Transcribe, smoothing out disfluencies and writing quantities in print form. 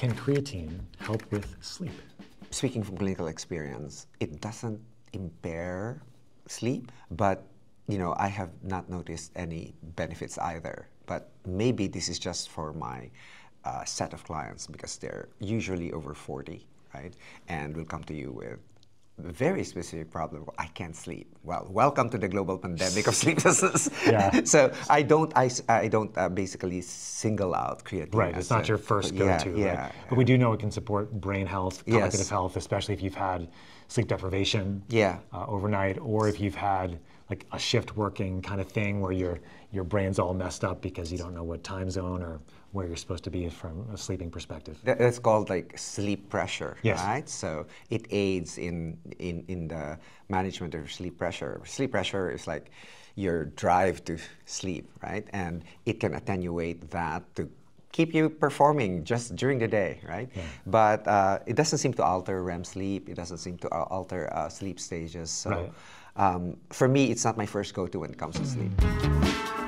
Can creatine help with sleep? Speaking from clinical experience, it doesn't impair sleep, but you know, I have not noticed any benefits either. But maybe this is just for my set of clients, because they're usually over 40, right? And will come to you with a very specific problem. I can't sleep. Well, welcome to the global pandemic of sleeplessness. Yeah. So I don't basically single out creatine. Right, it's not your first go-to. Yeah, right? But we do know it can support brain health, cognitive health, especially if you've had sleep deprivation overnight, or if you've had like a shift working kind of thing where your brain's all messed up because you don't know what time zone or where you're supposed to be from a sleeping perspective. That's called like sleep pressure, right? So it aids in the management of sleep pressure. Sleep pressure is like your drive to sleep, right? And it can attenuate that to keep you performing just during the day, right? Yeah. But it doesn't seem to alter REM sleep. It doesn't seem to alter sleep stages. So for me, it's not my first go-to when it comes to sleep.